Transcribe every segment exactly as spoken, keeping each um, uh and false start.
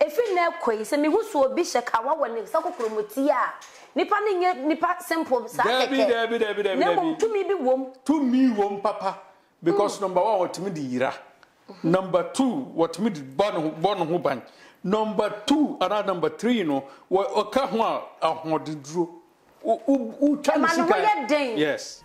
If we never quiz, and we will so be shakawa when it's a promotia. Nipping yet nipper simple, Debbie, Debbie, Debbie, Debbie, to me be womb, to me womb, Papa, because number one, what me dira, number two, what me born who bank, number two, another number three, no, or Kahua, or the drew. Yes.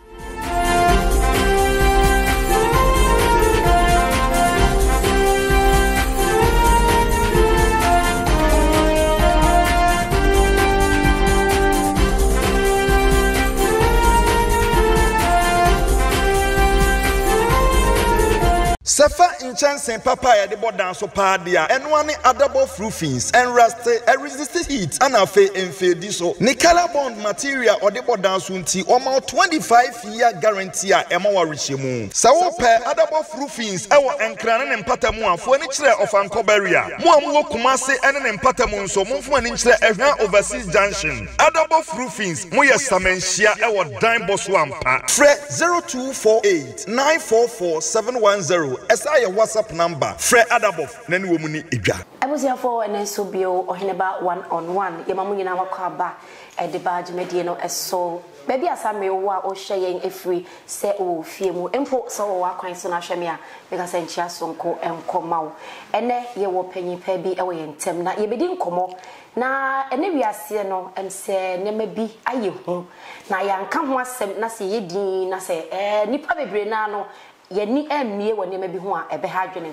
Sefa inchance and papaya de board down so padia and one adabo fruitings and rust and resistant heat and a fe and fe diso. Nikala bond material or the board down soon tea or more twenty five year guarantee and more richimu. Sawo pair adabo fruitings our encran and patamua for an inch of Ancoberia. Muamu Kumase and an empatamun so move one inch every overseas junction. Adabo fruitings, Moya Samenshia, our dime boss one pack. Fred zero two four eight nine four four seven one zero. As I WhatsApp number, Fred Adaboff, then woman Iga. I was here for an ensobio or in about one on one. Yamamunina Kaba at the Badge Mediano as so. Maybe as I may or sharing a free set of female import so work on Sonashamia because I'm Chiasonko and Comau. And there you will penny pebby away in Temna. You didn't come up. Now, and we are seeing no and say, Nemabi, are you home? Now, young come one sem, Nasi Yedin, Nase, eh, Nipa Brenano. Ye ni em nie woni ma bi ho a ebe ha dwene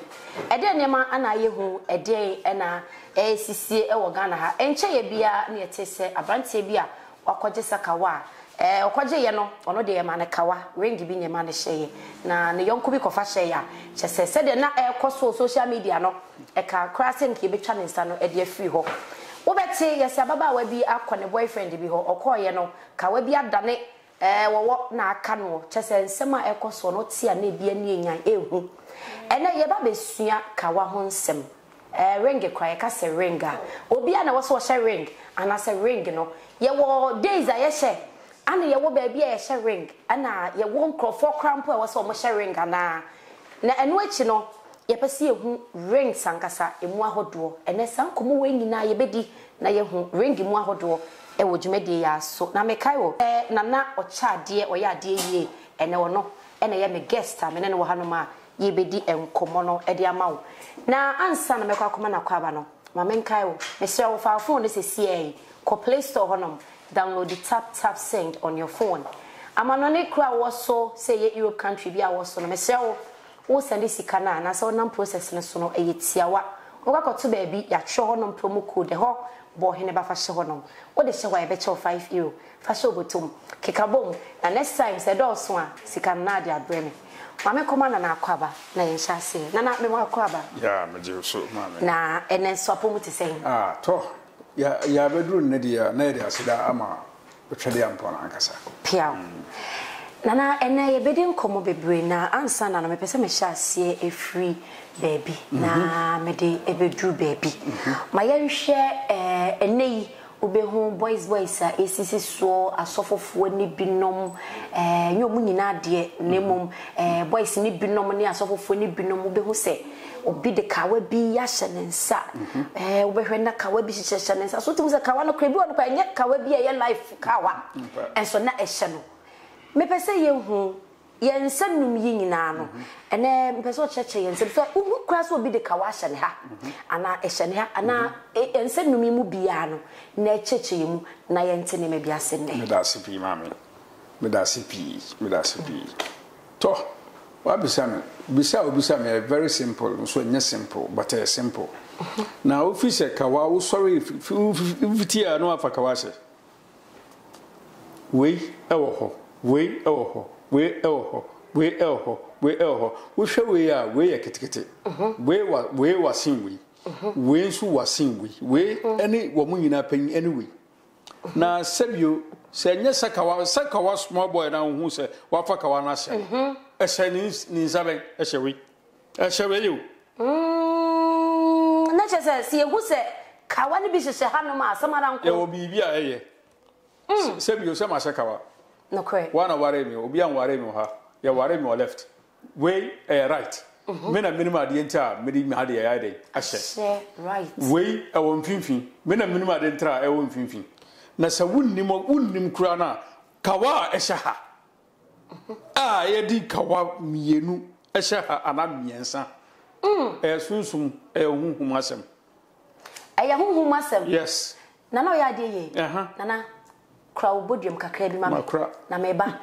ede ne ma anaye hu ede na acc e wo Ghana ha enche ye bia na yete se abrante bia wakogye sakawa eh okogye ye no ono de ye ma ne kawa rengi bi ne ma ne hye na ne yonko bi kofa hye ya chese se de na e koso social media no e ka krase nke be twa ne nsa no ede afiri ho wo beti ye se ababa wa bi akone boyfriend bi ho okoye no ka wa bi adane eh wo na aka no chese nsema ekoso no tia na bia ni enyan ehu ene ye ba besua kawa ho nsem eh ringe kwae ka se ringa obi ana wo so she ring ana se ring no ye wo days a ye she ana ye wo ba bia ye she ring ana ye wo nkrofo krampo e wo so mo she ring ana na eno achi no ye pese ehu ring sankasa emu ahodo ene sankomo we nyina ye bedi na ye hu ring emu ahodo e wo djumede ya so na mekai wo eh nana ochade o ya de ye ene wo no ene ye me guest amene ne wo hanoma ye bedi enkomo no e de amawo na ansa na mekwa koma na kwaba no ma menkai wo me sure wo fa phone se sie ko Play Store honom download the Taptap Send on your phone amanone kra wo so say ye Europe country bi a wo so no me sure wo wo send sika na na so na process ne so no e ye tiawa wo ka to baby ya twa honom promo code ho bo hene ba fa she honom o de she wa e be cho five euro fa she obotum kekabom na next time se do so a sika na de abreme mame koma na na akwa ba na ye sha se na na me wa akwa ba ya me je so mame na ene so apomu te sen ah to ya ya bedru ne de ya na ye de asida ama otwede ampo na ankasa pia na na ene ye bedin komo bebre na ansa na na me pese me sha se e free baby na me de e bedru baby ma ye hwe enei obehu boys boys a esisi so asofofo ni binom eh nyomu nyina de nemum eh boys ni binom ni asofofo ni binom obehu se obi de kawa bi ya hyenensa eh obehwe na kawa bi hyenensa so timu se kawa no krebi ono kwa enye kawa bi ye life kawa enso na ehye no mepese ye hu ye nsanum yi nyina no ene mepese o cheche ye nsem so uhu kra so obi de kawa hyene ha ana ehye ha ana ensanum yi mu bia no na cheche yi mu na ye ntene me bia se ne medase pi mame medase pi medase pi to wa bisa me bisa obisa me very simple so nya simple but a simple na office kawa wo sorry fifty no afa kawa se we ewo ho we ewo ho we ewo ho we ewo ho we ewo ho we hwe we a we ya ketekete we wa we wa sin we we nsu wa sin we we any wo mu nyina panyi anyway na sebio se nya sakawa sakawa small boy na hu se wa fa kawa na se Eshenis Nizabe Eshewi Esheweyu. Mmm, na chese si ehu se kawa ni bi hye hanoma asama na nko. E obi bi a eye. Mm, se bi o se ma hye kawa. No correct. One aware me, obi an ware me ha. Ya ware me left. Way eh right. Mena minima the entire medium had the idea. I said, right. Way, I won't fimfing. Mena minima the entire, I won't fimfing. Nasa wouldn't him or wouldn't him crana. Kawa Eshaha. Ah, ye did Kawa mienu Eshaha and Amiensa. Hm, as soon as a whom who must him. A young who must him, yes. Nana, I did, eh, Nana. Crow bodium cacred, mamma crap, Nameba.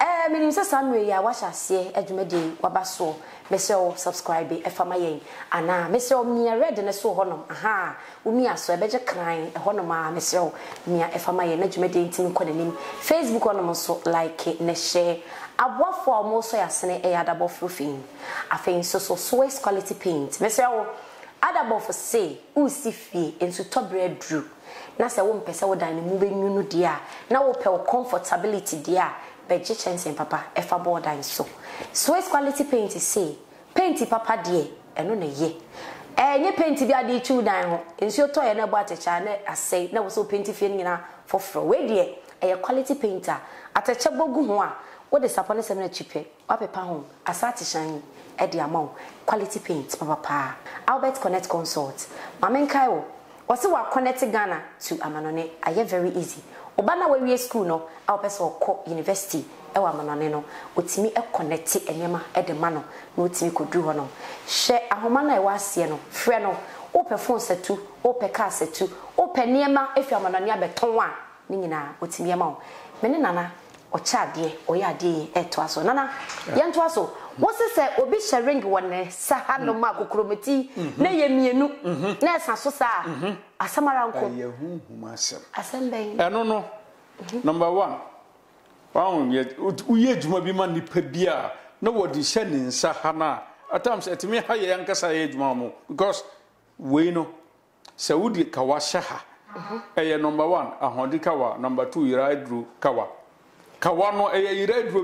Eh, Minister Sunway, I wash us here, Edmedi, Wabasso, Messel, subscribe, Efamaye, Anna, Messel, near red and a so honum, aha, Umia, so a better crying, a honoma, Messel, near Efamaye, Nedmedi, Tim Codenim, Facebook on so like it, Neshe, I walk for almost a sene air double roofing. I think so, so, Swiss quality paint, Messel, Adabo for say, Usifi, and so top bread drew. Nasa won't pesa would dine moving you dear. Now pel comfortability dear, but chance and papa, if a board dine so. So it's quality paint is say, painty papa dear, and on a ye. And ye painty be a dear two dine, and so toy and about a channel, I say, now so painty feeling for fro, way dear, a quality painter, at a chabo gumwa, what is upon a seminar chippe, up a pound, a sati shiny, at the amount, quality paint, papa. Albert Connect Consult, Maman Kyle. Also, we are connecting Ghana to Amanone. Aye, very easy. Obana where we are school no, our person call university. Ewa Amanone no. Otimi e connecti enyama e de mano. No otimi kudu no. Share ahomana ewa si no. Friend no. Open phone setu. Open car setu. Open nyama. If your Amanone abetonwa, ningina otimi yama. Mene nana. Ochadie, oyadie, etwaso. Nana, yantwaso. What's it say? Obi sharing one sahano makukrometi. Ne yemienu. Ne sansosa. Asamara unko. Ayehu humasem. Asembeng. Eh no no. Number one. Wow, yet uye juma bima ni pebia. No what is shenin sahana. At times at me high yankasa age mamu. Because we know. Saudi kawashaha. Aye number one. Ahondi kawa. Number two, iraidru kawa. Kawano eye iredro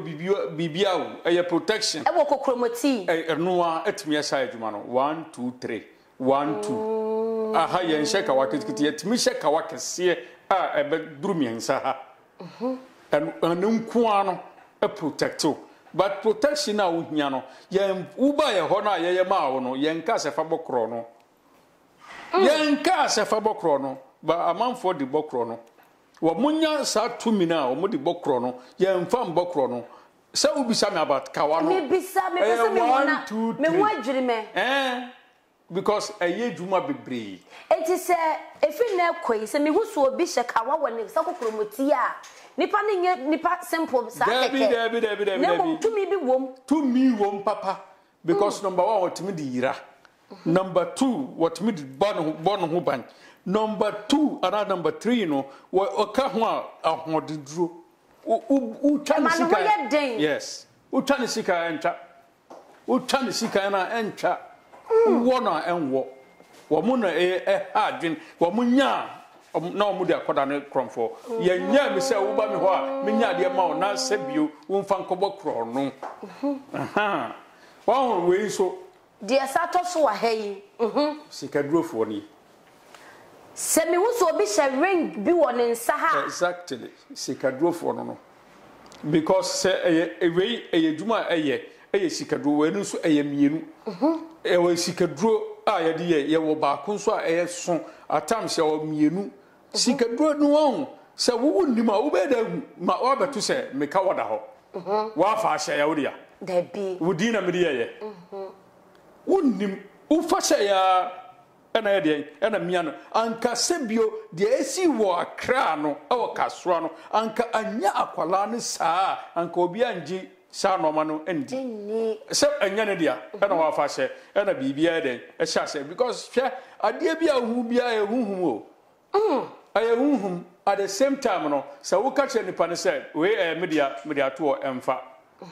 bibiawo eye protection e woko kromoti e noa etmi asai djuma no one two three one two aha yen sheka wakitikiti etmi sheka wakese a ebe durumi ensaha mhm and anunku ano e protecto but protection a wo hia no yen uba ye ho na ye ma wo no yen ka se fa bokro no yen ka se fa bokro no ba amanfo de bokro no wa munya sa tumina o mudi bokro no ye mfam bokro no se ubisa me about kawa no me bisa me bisa me wona me ho adwiri me eh because eye djuma bebre enti se efi na koyi se me husu obi she kawa woni se kokromoti a nipa ne nipa simple sa keke debi debi debi debi ne mo tumi bi wom tumi wom papa because number one what me di yira number two what me di bon bon ho ban number two and number three, no, we okahwa ahodidro. U chanisika. Yes. U chanisika enter. U chanisika na enter. U wona enwo. Wo mu na e adwin, wo mu nya na wo mu de akoda ne kromfo. Ye nya mi se wo ba mi ho a, mi nya de ma wo na se bio, wo mfa nkobɔ kro no. Aha. Wo we so. De asato so wa heyi. Mhm. Sika drofo ni. Semi was obi she ring bi won nsaha exactly sikadro for no because away eye djuma eye eye sikadro we nso eye mienu mhm e we sikadro a ye de ye wo ba ko nso a eye so atam she wo mienu sikadro no won se wo nima wo be da ma obeto se meka woda ho mhm wa fa she ya wo dia da bi wo di na me dia ye mhm wo nim wo fa she ya ena ede ena miano anka sebio de esi wo akra no awo kasro no anka anya akwala ne saa anka obi anji saa no ma no endi se anya ne dia ena wa fa she ena bibia ede e sha she because hwe ade bia hu bia e hunhum o mm aye hunhum at the same time no se wo ka che nipa ne se we e media media to emfa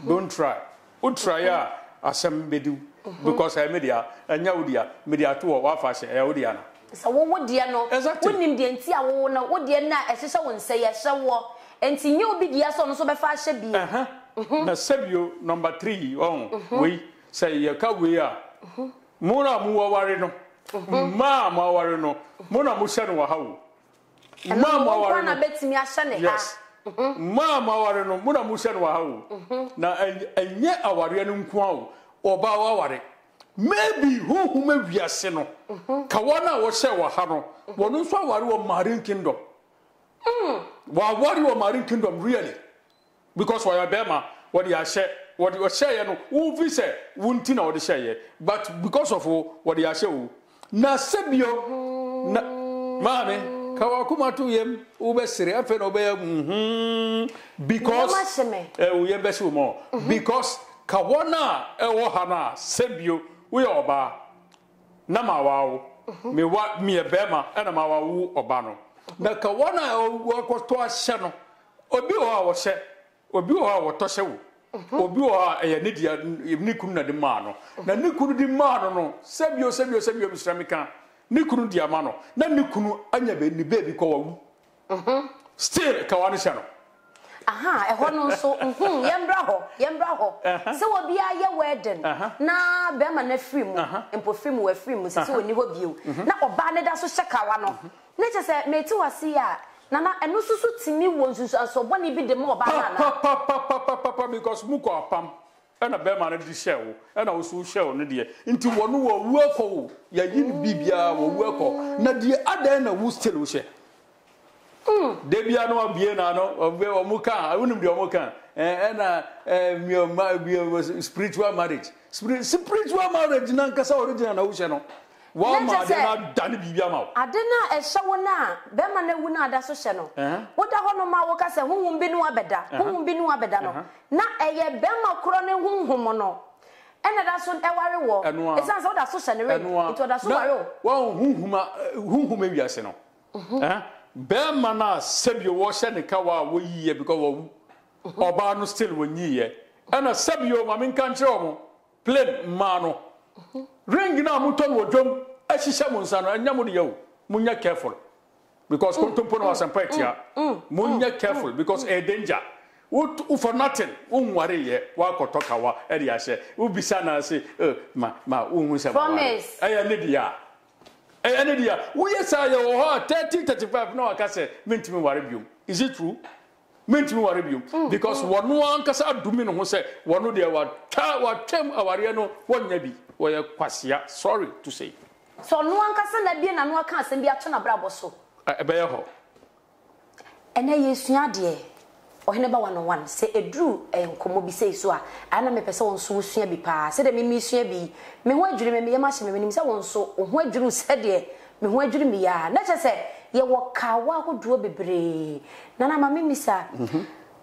don't try u try ya asem bedu because I media and Yaudia, media two or Wafash, Eudiana. So, what dear no, wouldn't him the entire one, what dear not, as someone say, I shall walk, and see you be the son of a fashion be. Aha, the Sebio number three, on we say, Yakawea, Mona Muawarino, Ma Mawarino, Mona Musanua, how Mamma Warana bets me a shane, yes, Ma Mawarino, Mona Musanua, how now, and yet our Yanum Quao. Oba waware Maybe who who may be a seno. Kawana was say Wahano. One so worry of Marine Kingdom. Well, worry of Marine Kingdom really. Because why Bema, what he has said, what you say, and who we say, wouldn't know the say, but because of what he has said, Nasebio, Mammy. Kawakuma to him, Ubesri, F N Obey, because we are best more. Because Kawana, Ewohana, Sebio, we are ba Namawao, me what me a bema, and a Mawau Obano. The Kawana work to a channel, Obua was set, Obua or Toseu, Obua, a Nidia, Nikuna de Mano, the Nikunu de Mano, Sebio, Sebio, Sebio, Mister Nikunu diamano, na nikunu anyabe ni baby kawu. Mhm. Still kawani shano. Aha, e hono so mhm yembra ho, yembra ho. Se obi aye wedding na be ma na free mu, empo free mu we free mu se se oni ho bio. Na oba ne da so shekawa no. Na che se meti wase ya, na na eno susu timi wo susu aso boni bi de ma oba na na. Pa pa pa pa pa pa because muko apam. And a bearman at the shell, and also shell, Nadia, into one who will work for you, Bibia will work for Nadia Adena, who still was there. Debiano, Bienano, or Muka, I wouldn't be a Muka, and a spiritual marriage. Spiritual marriage, Nancas original ocean. One man had done Bibiamo. Adena, a shawna, Berman, and Wuna, that's a channel. What a honor, my workers, and who will be no abeda, who will be no abedano. Na eye bema krone hunhumono ena da so eware wo esa so da so senere nto da so ware wo hunhuma hunhuma wi ase no eh bema na sebio wo she ne ka wa wo yiye because wo oba no still wo yiye ena sebio ma min kan chiro mo plain ma no ring na mo ton wo dwom ahihye mo nsa no anya mo de yo mo nya careful because kontompo no asampa tia mo nya careful because a danger. What for nothing? Um, worry ye, Wakotokawa, Ediashe, Ubisana say, er, ma, ma, Umusa. Promise. I am Lydia. I am Lydia. We say your heart thirty thirty five. No, I can say, Mint me worry you. Is it true? Mint me worry you. Because one one can say, Dumino, who say, one of their were ten Awariano, one maybe, or a quasia. Sorry to say. So no one can send a bean and no one can send the Atona Braboso. A bear ho. And I use your dear. Oheneba one oh one say edru enkomo bi sei so a ana me pese won so wusua bi pa se de me mi sua bi me ho adwiri me me yema hye me nim se won so o ho adwiri se de me ho adwiri me ya na che se ye wo kawa ahoduo bebre na na ma me mi sa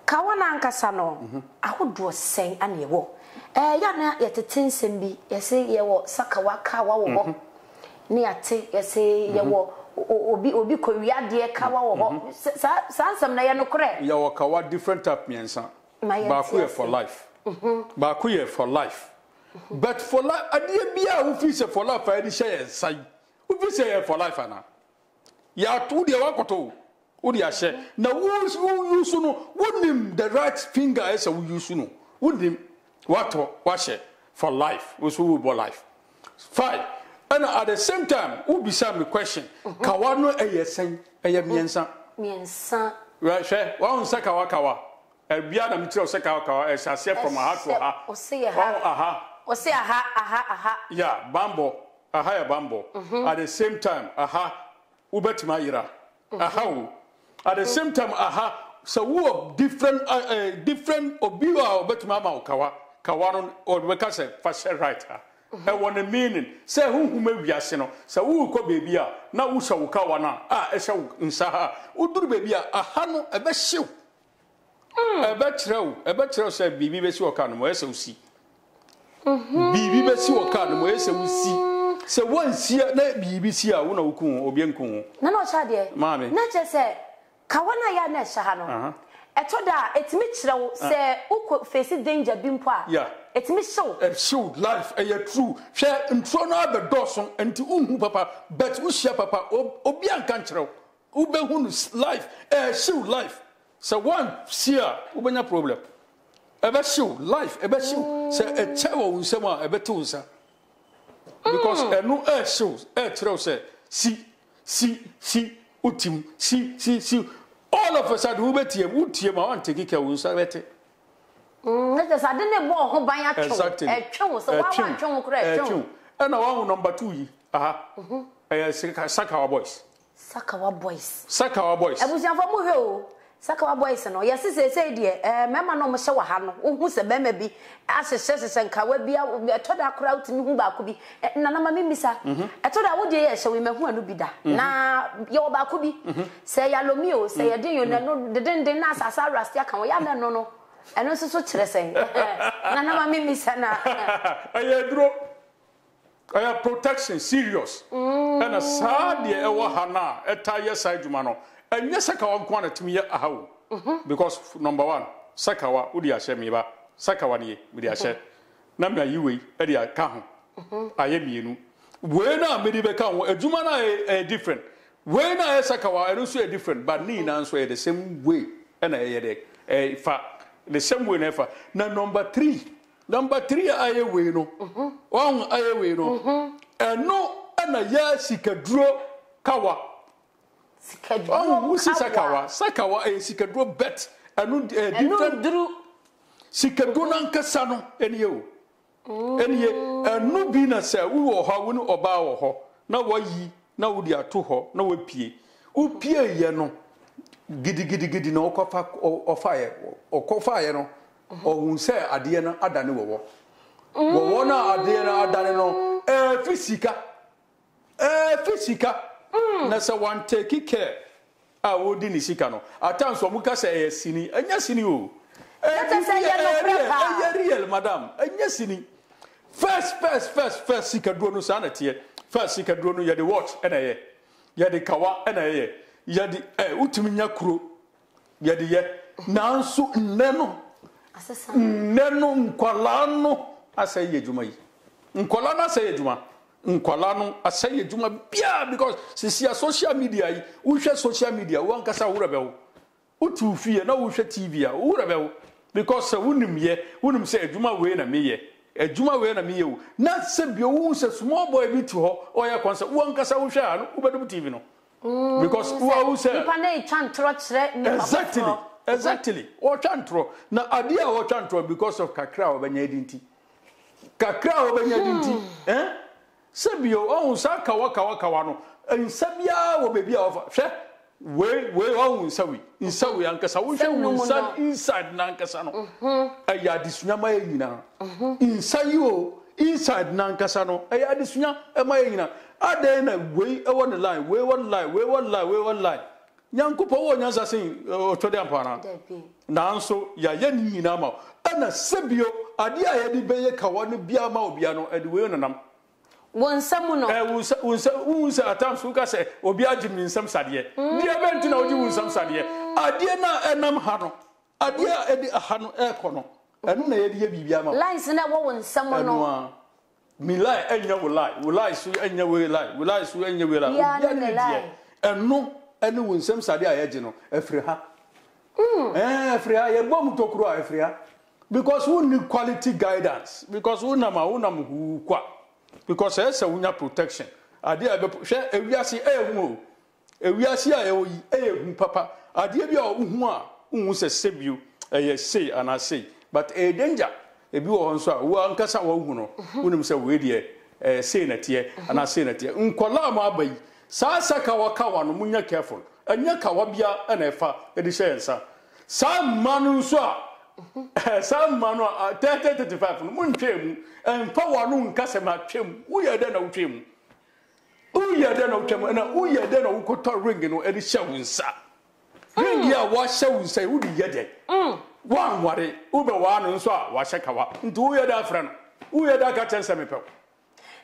kawa na ankasa no ahoduo sen ana ye wo eh ya na ye tetensem bi ye se ye wo sakawa kawa wo ho ni ate ye se ye wo obi obi koria de kawa wo ho sansam na ye no kore ye wo kawa different type miensa ba kuye for life ba kuye for life but for life adie bia wo fi say for life adi share sai wo fi say for life ana ya tu de wa koto wo de share na wo use no wonim the right finger as we use no wonim what wa share for life wo so wo for life fine. And at the same time, who be some question? Kawano a yesen, a yamiensa, Miensa, Rasha, one Sakawakawa, a Biana Mitro Sakawakawa, as I said from a heart for her, or say aha, or say aha, aha, aha, yeah, bambo, a higher bambo. At the same time, aha, Ubet Mayra, aha, at the same time, aha, so who of different, different Obiwa or Betmama Kawa, Kawanon or Wekasa, Fasher writer. I want a meaning. Say who may be a sinner. Say who could be a now who shall Kawana, ah, a show in Saha, who do be a Hano, a best shoe. A better, a better, said Bibi Bessuacan, where so see. Bibi Bessuacan, where so see. So once here, let Bibi see a Unokun or Bianco. No, no, Sadia, Mammy. Not just say Kawana Yana Sahano. I told her it's Mitchell, say, who could face danger, Bimpa. Yeah. It's me so. A shoe, life, a year true. Share and throw out the Dawson and to whom papa, but who share papa, Obian Cantro, Ubehun's life, a shoe life. So one, Sia, Ubena problem. A best shoe, life, a best shoe, say a towel, someone, a betusa. Because a new air shoes, air trouser, see, see, see, Utim, see, see, see. All of us had Ubetia, Utia, I want to take care of Sabete. Let us, I didn't know who by a chum, a chum, so I want chum, And our number two, ah, Sakawa boys. Sakawa boys. Sakawa boys. I was young for Muho. Sakawa boys, and yes, they say, dear, a mamma no Masawahano, who's a baby, as a sister and Kawabia, I told our crowd to Mumba could be, and Nana Mimisa. I told our dear, so we may want to be there. Now, your Bakubi, say, I love you, say, I do you know, the den denas as I rust, Yakawayana, no, no. And also, so interesting. Nana Mimisana. I drop. I have protection serious. And a sad year, Hana, a tire side Jumano. And yes, I can't quantity me a how. Because number one, Sakawa, Udia Shemiba, Sakawani, Media Shed. Namia Yui, Edia Kahn. I am you. When I made it become a Jumana a different. When I Sakawa, I don't say different, but Nina answer the same way. And I a fact, the same way never. Now, number three. Number three, I away no. One I away no. And no, and a year Sikadro Kawa. Sikadro. Oh, Sakawa. Sakawa, a Sikadro bet. And different drew Sikadro Nankasano, and you. And ye, and no bina say, who or how will or bow or ho. Now, why ye, now would ya to ho, no will pee. Who pee ye no. Giddy giddy giddy no coffee or fire or coffee no. Or who say Adiana Adanu? Wawana Adiana Adano, a physica, a physica. That's a one take care. I would in Sicano. At times, Muka say a sini, and yes, in you. A real madam, and yes, in you. First, first, first, first, Sikadrono sanity, first Sikadrono, you had the watch and a year, the Kawa and a year, you had the Utumina crew, you had the year, Nansu Neno. Neno Nkwalano aseye juma yi. Nkwalano aseye juma. Nkwalano aseye juma bia because sisi ya social media yi. Uhwe social media wankasa urebe wu. Utuufie na uhwe T V ya urebe wu. Because unim ye, unim se ejuma we na miye. Ejuma we na miye wu. Na sebyo wu se small boy bitu ho oya kwanza wankasa uhwe anu ubedubu T V no. Because uwa wu se. Nipane ichantro chile. Exactly. Exactly. Or chantro. Now, idea or chantro because of Kakra or Benyadinti. Kakra or Benyadinti. Eh? Sebio, oh, Sakawa Kawakawano. And Sabia will be of way, way on Sawi. In Sawi, Ankasa, inside Nankasano. Ayadisuna Mayina. In Sayo, inside Nankasano. Ayadisuna Mayina. I then way one lie, way one lie, way one lie, way one lie. Yankupo Nyanza sing Todiampana. Nanso, Yayeni Nama, and a Sebio, Adia Edi Beye Kawani Biama Biano, and Wenanam. One Samuno, I will say at times who can say, Obiajim in some Sadia. Dear Benton, you will some Sadia. Adiana Enam Hano, Adia Edi Hano Econo, and Nadia Bibiama. Lies in that one, someone. Me lie, and you will lie, will lie, so and you will lie, will lie, so and you will lie. And no. And when some Sadia Egino, Efreha. Eh, Freya, a bomb to cry, Freya. Because we need quality guidance. Because we know unam who qua. Because there's a winner protection. I dear, we are see a woo. We are see a papa. I dear, you are umma, who save you, a say, and I say. But a danger, a blue answer, who are Casa Wono, whom say we dear, a senator, and I senator, Uncolama bay. Saa sakawakawa no munya careful. Anya kawabia anefa edishensa. Saa manu swa. Saa manu thirty thirty-five no muntwem empower no nkasema twem. Uye de na utwem. Uye de na utwem na uye de na ukoto ring no edishewunsa. Ring ya wa shewunsa udi yede. Mm. Wan ware ube wa no nso a wa shekawa. Ntu uye da afra no. Uye da ka chensa mepew.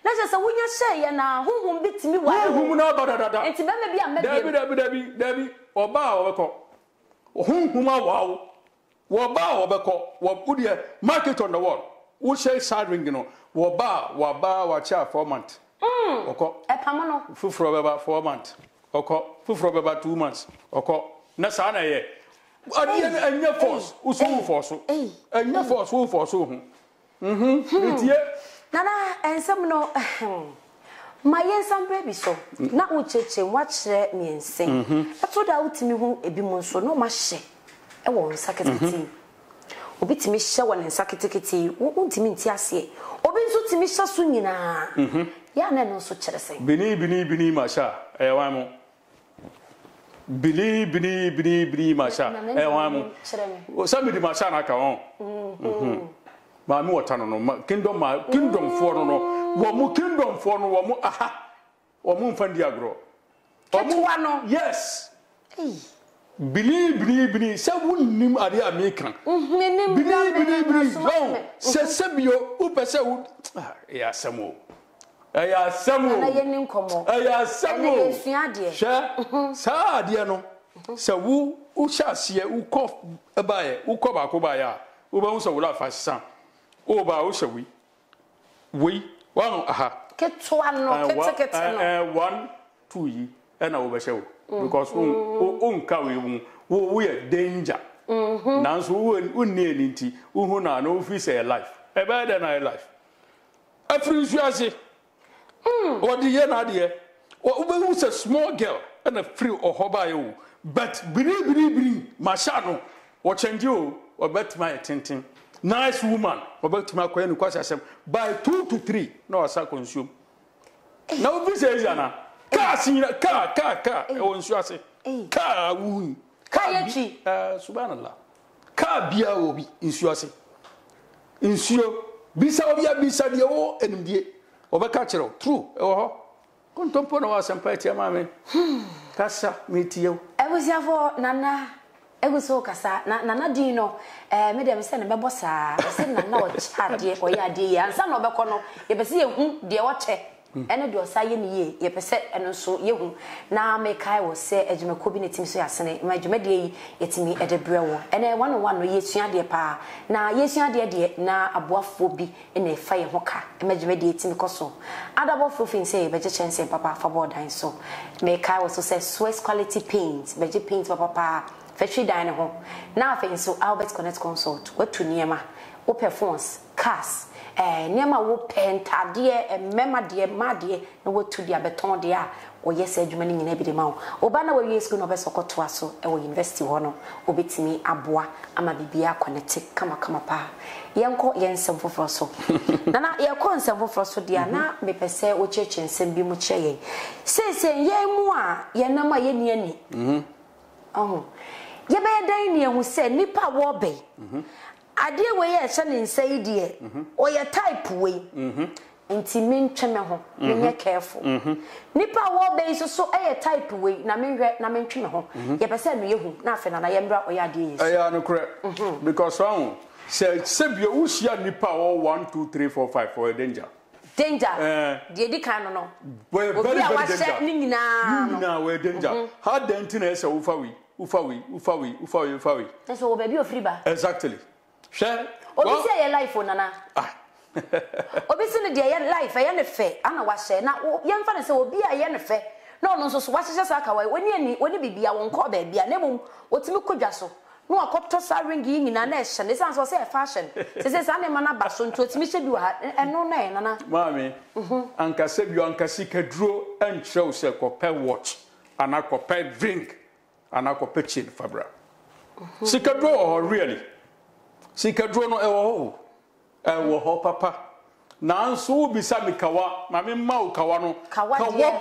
Let's just say when you say and now who won't beat me why who will not bother it's never be a baby baby baby baby or bow or whom I wow or bow or put your market on the wall who say side ring you know or bow or bow or chair four months okay a pamano food for about four months okay food for about two months okay that's an idea and your force who's who for so and your force who for so mm-hmm Nana, and some no, my young son, baby, so not what you watch me and sing. But what I would to me who a be monster, no, my share. I won't suck at the tea. Obi timi hye won hisa kitikiti wo ntimi ntiase obi nso timi hye so nyina mhm ya na no so kyerese bini bini bini masha eh wan mo bini bini bini bini masha eh wan mo o sa mi di masha na ka won mhm ba mi wota no no kingdom ma kingdom for no no wo mo kingdom for no wo mo aha wo mo mfandi agro wo mo wano yes eh Believe, believe, believe. Say we nim are the American. Believe, believe, believe. No, say say be your upper say would. Yeah, Samu. Yeah, Samu. I am nim komo. Yeah, Samu. Sure. Sa dia no. Say we we shall see we cough abaye we cough akobaya we ba we say we la fashion. We ba we say we we one aha. Ketua no ketua ketua no. One two ye and I we say we. Because we mm -hmm. danger. Now, we near ninety, we who are no fish alive, a bad and I life. I feel you or the young idea, or was a small girl and a free or hobby, but believe, believe, believe, my shadow, or change you, or bet my attention. Nice woman, or bet my coin, because I said by two to three, no, I shall consume. No, this is Ka sina ka ka ka o nsu ase ka wu ka yechi eh subhanallah ka bia obi nsu ase nsuo bisa obi bisa de o enmdie obeka kero true e ho kontompo no asempa ti amame kasa metiyo ebusia for nana eguso kasa nana din no eh me dem se ne bebo saa se nana o chade o yade ya ansa no beko no ye bese ye hu de o che Ene do say ye ye pese eno so ye hu na me kai wo se ejimako bi netim so yasene ma ejima de yetimi edebre wo ene one one no yesua de pa na yesua de de na aboafo bi ene fa ye hoka ma ejima de yetimi koso adabofo fin se be chechen se papa fa board so me kai wo so say Swiss quality paint be je paint papa factory dine ho na fa so Albert Connect Consult what to niema o performance cars eh nema wo pentade e mema de made na wo tu de abeton de a wo yesa adwuma ni nyina bi de ma wo oba na wo yesku no be sokoto aso e wo university ho no obetimi aboa ama bibia connect kama kama pa yenko yensem foforo so na na yekon nsem foforo so de a na mepese wo cheche nsem bi mu che yen sensen yen mu a yenama yeni ani mhm oh ye be dan ni ehu se nipa wo be mhm Adia way a shannon say dear, or your type way. Intimate Chemaho, when you're careful. Nipper war base or so a type way, Namin Namin Chemaho. Yep, I send you nothing, and I am brought your deeds. I am correct because wrong. Say, save your Usia Nipper or one, two, three, four, five for a danger. Danger, dear Canon. Well, very now, we're danger. Hard dentiness or Ufawi, Ufawi, Ufawi, Ufawi, Ufawi. That's all, baby of Riba. Exactly. Sure. Obi say your life, Nana. Ah. Obi say the your life, I am fair. I know what say. Now, young fan say Obi I am fair. No, no, so what is just akawa. When you when you be be a one call be be a nemu. What you make so? No, a cop toss a ring in an nation. This is also a fashion. This is an emana bason. To it, me say you are. No, no, Nana. Mommy. Mhm. Anka say you anka see kedro and show say copper watch, and a copper drink, and a copper chin fabra. See kedro or really. Si kadro no ewo ewo ho papa na nso bi sa mi kawa ma me ma o kawa no kawa hwe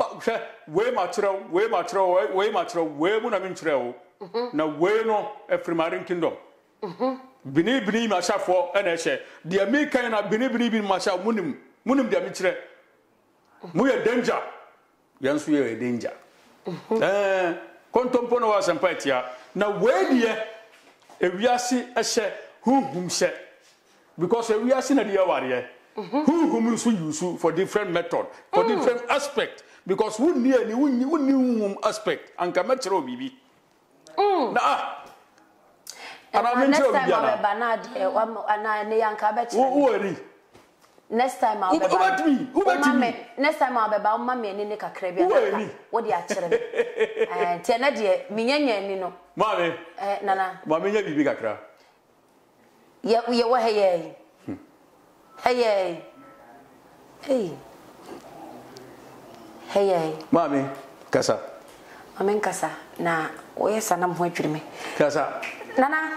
we ma tro we ma tro we ma tro we mu na mi tro na we no afrimarin kingdom mhm bini bini ma sha fo na hye de mi kan na bini bini bi ma sha munim munim de mi tro mu ye danger yansu ye danger eh kontompo no wa sempatia na we de ewiase ehye Who said? Because we are seeing a dear warrior. Who whom use for different method, for mm. different aspect. Because who near you knew aspect and come at your baby. Nah, and I'm in trouble. Next time, I'll be about me. Who about me? Next time, I'll be about my man in the Caribbean. What do you actually? Tena dear, Minyan, you know, Mammy, Nana, Mammy, baby, Gakra. Yeah, we are here. Hey, hey, hey, Mammy, Casa. I mean, Casa. Now, where's an amway to me? Casa. Nana,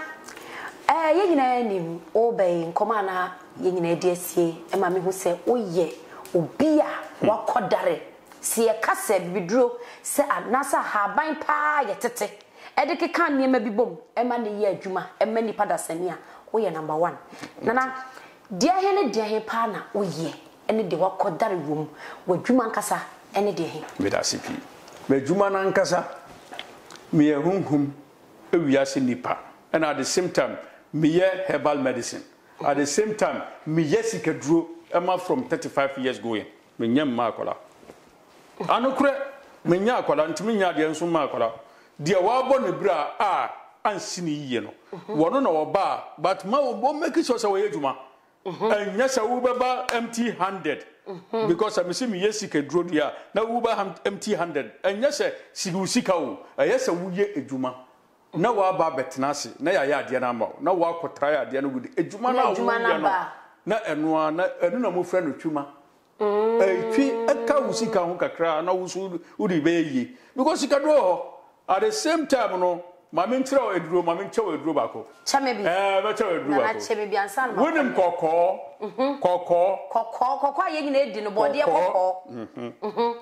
Eh, yenye na ni obe nkomana yenye na D S A. Ema mi huse oye obia wakodare. Si e kase bidro se anasa haban pa yetete. Edeke kan ni bi bom. Ema ni ye adwuma, ema ni pada semia. Oye number one. Nana dia he ne dia he pa na oye. Ene de wakodare wom. Wadwuma nkasa ene de he. Me da sipi. Me adwuma na nkasa me ehunhum ewiase nipa. And at the same time, me ye herbal medicine. At the same time, me ye sikedro Emma from thirty-five years going. Me nye makola. Anukure me nye akola ntimi nya de nso makola. De wa bo ne bra a ansini ye no. Wono na oba but ma wo make sure say we adwuma. Anya say wo beba empty-handed. Because I see me ye sikedro dia na wo ba empty-handed. Anya say sigu sika wo. Anya say wo ye adwuma. Na wa ba betenase na ya ya de na ma na wa kotrai ade na gudi ejuma na wo na eno na eno na mo fra no twuma eh twi aka usika ho kakra na wusu uri be yi because sika do at the same time no ma me ntira o eduro ma me nchewo eduro ba ko chame bi eh ba chewo eduro ba ko na chame bi ansan ma wonim kokko kokko kokko kokko aye ni na edi no body kokko mhm mhm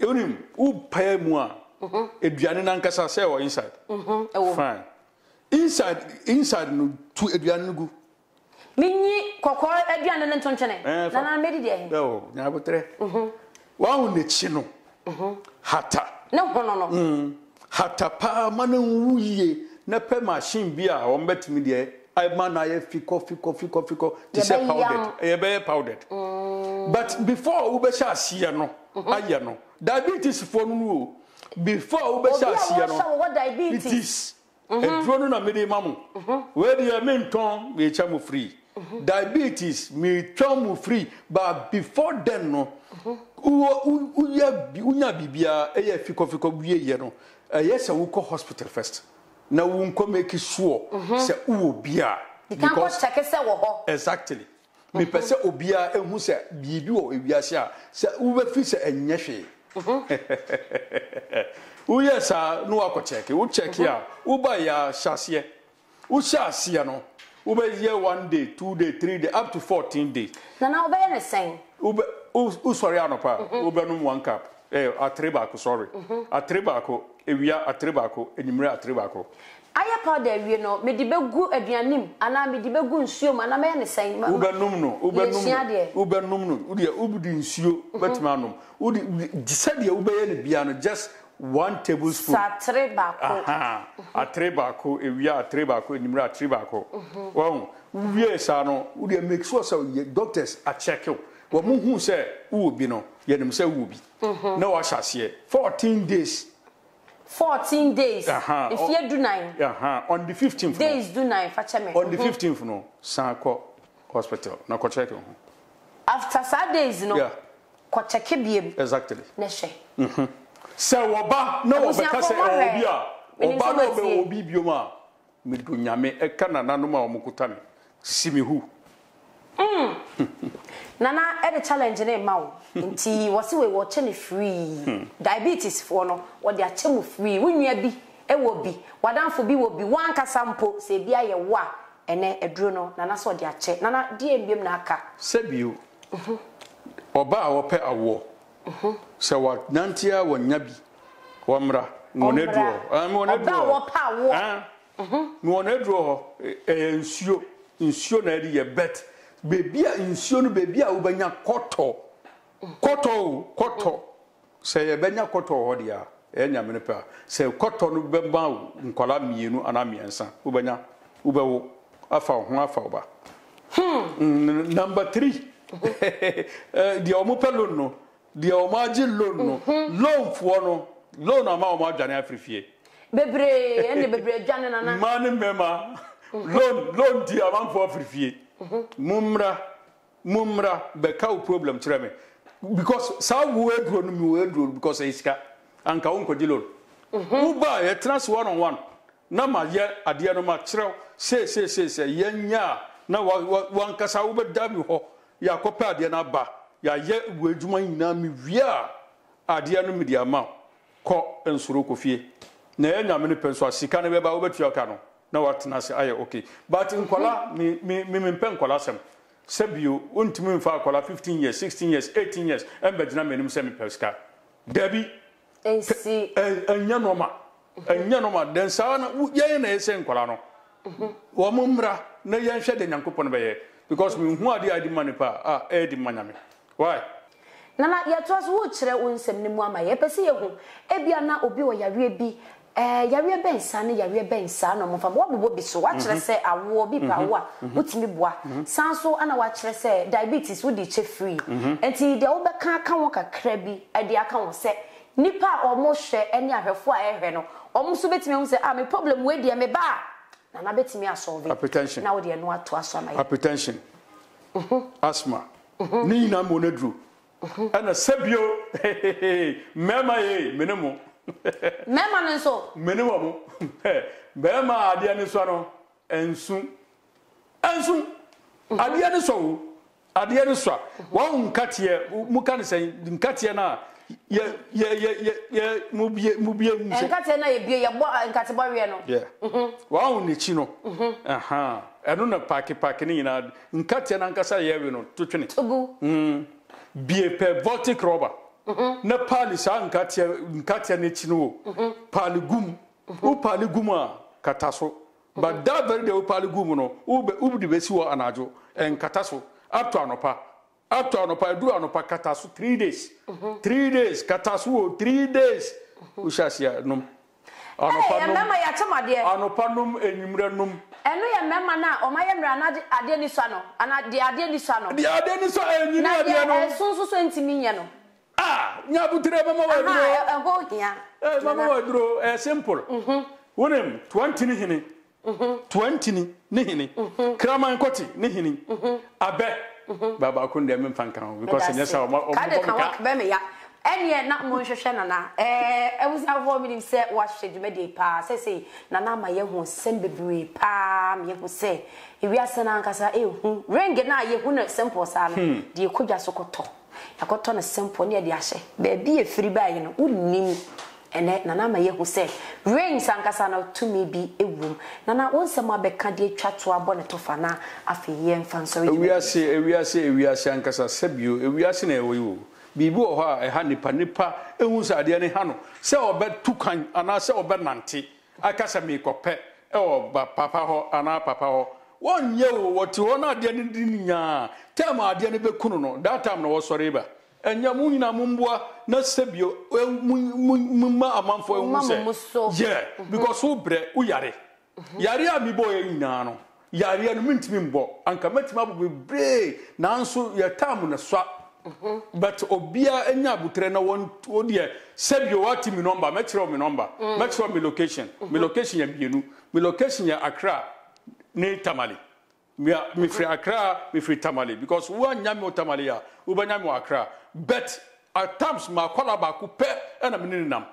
wonim u pae mu a Mhm. Eduane nankasa say or inside. Mhm. Ewo. Fine. Inside inside no to eduane no go. Minyi kokko eduane no tonchene. Na na medi de. Ewo, na botre. Mhm. Wa hu ne chi no. Mhm. Hata. Na hono no. Mhm. Hata pa ma na wuye na pe machine bi a won betimi de. I man I fiko fiko fiko fiko to say powdered. E be powdered. Mhm. But before we be sha sia no, aye no. Diabetes for no. Before we shall see what diabetes is, and thrown a mini mamma, where the main tongue may chum free. Diabetes may chum free, but before then, no, Uya Bibia, a Ficofico, Yeno, a yes, I will call hospital first. Now won't come make it swore, say, Ooh, Bia. You can't watch Takasa. Exactly. Me Pesa Obia and who said, Bidu, Ibiasia, say, Uber Fisher and Yeshe. Oh yes, I know I could check it. We check here. We buy a chassis. We chassis, no. We buy here one day, two day, three day, up to fourteen days. Now we buy anything. We we sorry, I no pa. We buy no one cup. Eh, a three bag. Sorry, a three bag. We are a three bag. Enimre a three bag. I have heard we no. Me di be gu edianim. Ana me di be gu insiom. Ana me anything. We buy no no. We buy no. We buy no no. We buy we buy insiom. But man no. We decide we buy any biano just. One tablespoon. Sa trebako. Aha. A trebako. We are a trebako. Nimra a trebako. Wow. We are no. We make sure so doctors are checking. What mumu say? Ubi no. Yenim say ubi. Now I shall see. Fourteen days. Fourteen days. Aha. If you do nine. Aha. On the fifteenth. Days do nine. Fachame. On the fifteenth no. Sanko hospital. Na ko check. After five days no. Yeah. Ko check biem. Exactly. Neshe. Mhm. So oba na obeka se obi a oba na obe obi bioma me do nyame e ka nananoma omukuta me simi hu mm nana e the challenge na ma wo nti wo se we wo che ne free diabetes for no wo de a che mo free wonua bi e wo bi wadanfo bi wo bi wan kasa mpo se bia ye wo a ene eduro no nana so de a che nana die mbiem na aka se bio oba a wo pe awo so what Nantia won Nabi Wamra, Monedro, I'm on a draw power. Monedro, and so insured a bet. Baby, insured baby, I will be a cotto. Cotto, cotto. Say a benya cotto, or dear, and a minipa. Say cotton, bembow, and Colamian, and Amiansa, Ubana, Ubo, Afa, Huafa. Hm, number three. The Omopello, no. The margin loan, no loan for no loan amount of Janet Free. Bebre and the Bebre Janan, Manny Mema, loan, loan the amount for Free. Mumra, Mumra, the cow problem, Treme. Because some word run word rule because Iska and Kaunko Dillon. Who buy a trans one on one? Nama yet at the Anomatro, say, say, say, say, yen ya. Now one Casauba Damu, Yacopa Dianaba. Ya ye wedjuma nyina me via ade anu me dia ma ko ensoro kofie na ye nyame ne penso asika ne beba obetua ka no na watinasi aye okay. But in kola mi mi mi mpen kola sem. Sebio untimi mfa kola fifteen years, sixteen years, eighteen years. Embedina menim se mi peska. Dabi ensi enya noma. Enya noma den sawa na ye na ese nkola no. Wo mumra na ye nhwe de nyankopon be ye because mi hu ade ade manipa ah e di manyame. Why? Nana ye to so wo kire unsem ne mu ama ye pese ye hu. Ebia na obi wo yawe bi eh yawe ben sa ne yawe ben sa no mfa wo bobo bi so wa kire se awo bi bawo a wotimi boa sanso ana wa kire se diabetes wo di che free enti de wo be kan kan wo kakra bi ade aka wo se nipa omo hwe ene ahwefo a ehwe no omo so betimi hu se ah me problem we di me ba na na betimi asolve hypertension na wo de no ato aso na hypertension asthma ni na mo na dru ana sebio mema ye menemo mema nenso menemo mo mema ade nenso no ensu ensu ade nenso ade nenso wa unkatiye muka ne sen nkatiye na ye ye ye ye mubie mubie muso nkatiye na ye bie ye bo nkati bo we no mhm wa unichi no aha eno na paki paki ni na nkatiye na nkasa ye we no totwene tugu mhm be a pervertic robber. Na palisa nkati nkati na chinu o. Paligum. O paliguma kataso. But that very day o paligum no, o u di besi wo anajo en kataso. After anopa. After anopa do anopa kataso three days. three days kataso three days. O shasia num. Anopa num. Mama ya chamade. Anopa num enimre num. Eno ye mema na o maye mra na ade ni so no ana de ade ni so no de ade ni so enyi na de no ensunsu so ntimi nye no ah nya butre be ma wadro ah go hia eh ma ma wadro eh simple mhm wonem twenty ni hini mhm twenty ni ni hini kraman koti ni hini mhm abe baba ko ndem mfan kan because nya sa o ma o ka be me ya enye na mo hwehwe na na eh e wusi afọ mi se wahwe dwuma dey pa se se na na ma ye ho sem bebre pa me ho se ewi ase na nkasa ehu ringe na ye hu na simple sa no de kodwa sokoto yakoto na simple ne de ahye ba bi e firi ba ye no unnim ene na na ma ye ho se ring sankasa na to me bi ewum na na wonsem abeka de twato abone tofa na afi ye mfa nso ewi ase ewi ase ewi ase nkasa sebio ewi ase na ewo bibu o ha e ha nipa nipa ehun saade ne ha no se obetu kan ana se obenante akasa mi kope e o papa ho ana papa ho won ye wo woti ho na ade ne dinya tem ade ne bekunu no that time no sorry ba enya mu nyina mumboa na sebio mumma amanfo ehun se yeah because wo bre wo yare yare a mi bo ye nyina no yare no mintimi mbo anka matima bo bre nanso ye tam na swa. Mm-hmm. But obia enya butre na won o de save your what me number make sure me number make sure me location me location ya bienu me location ya Accra ne Tamale me me free Accra me free Tamale because wo anya me Tamale ya wo banya me Accra but at times ma call back ku pe na me ninam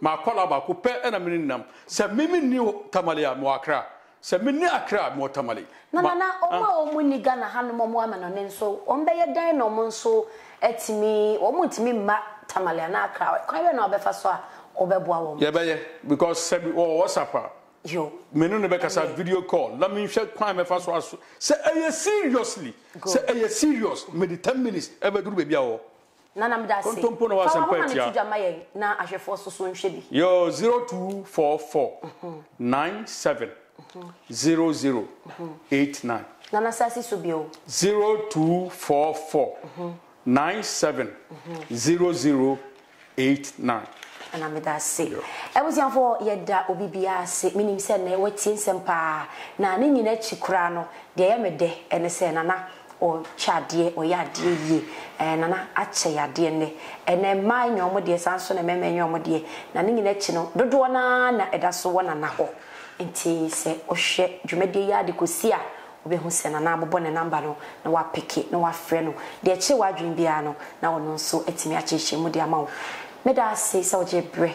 ma call back ku pe na me ninam se me me ni Tamale ya mo Accra se me ni Accra mo Tamale. Na na na omo omo ni Ghana hanom omo ama no nso ombe ye dan no omo nso etimi omo ntimi ma Tamale na Accra kwa we na obefa so a obeboa wo ye be ye because sebi o WhatsApp yo me no ne be kasa video call let me share kwa me fa so aso say eye seriously say eye serious me the ten minutes e be duru be bia wo na na me da say kontompo no wasan patia na ahwefo so so nhwe bi yo zero two four four nine seven Zero zero eight nine. Nana sasi subio. Zero two four four nine seven zero zero eight nine. And I'm that say. I was young for yet that obibia say, meaning send me what tin sempa. Na nini ne chikurano, de me de, and a senana, or cha dear, or ya dear ye, and nana acha ya dear ne, and then mine your muddy sanson and meme your muddy, Nanning nechino, do do na edaso one and ho. Nti se ohwe dwumede ya de kosi a obehun se na na abobɔ ne number no na wa pick na wa frɛ no de akyi wa dwun bia no na wono nso etimi akyehye mu de ama wo meda se se oje bre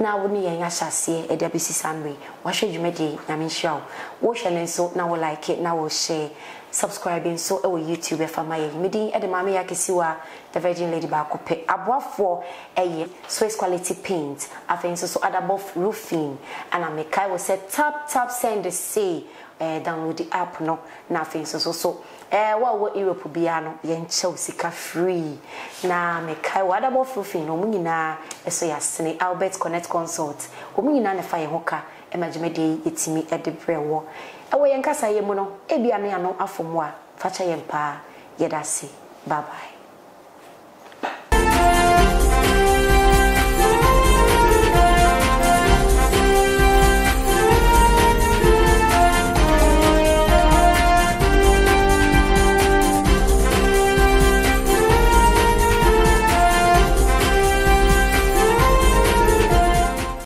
na wo ne yɛn ahyase e de abisi sanwe wa hwɛ dwumede na menhia wo wo hwɛ ne nso na wo like na wo share subscribing so our YouTube family. Midi e de mama ya kesiwa the Virgin Lady ba kope aboa for eye Swiss quality paint afenso so adabo roofing and amekai was said tap tap send the say eh download the app no na afenso so so eh wa wo Europe bia no ye nche sika free na amekai wa adabo roofing no munyina eso ya sene Albert Connect Consult omunyina na fa ye hoka emajemede yetimi e de brewo awoyenkasa yemuno ebiano ano afomwa facha yempa yedase bye bye.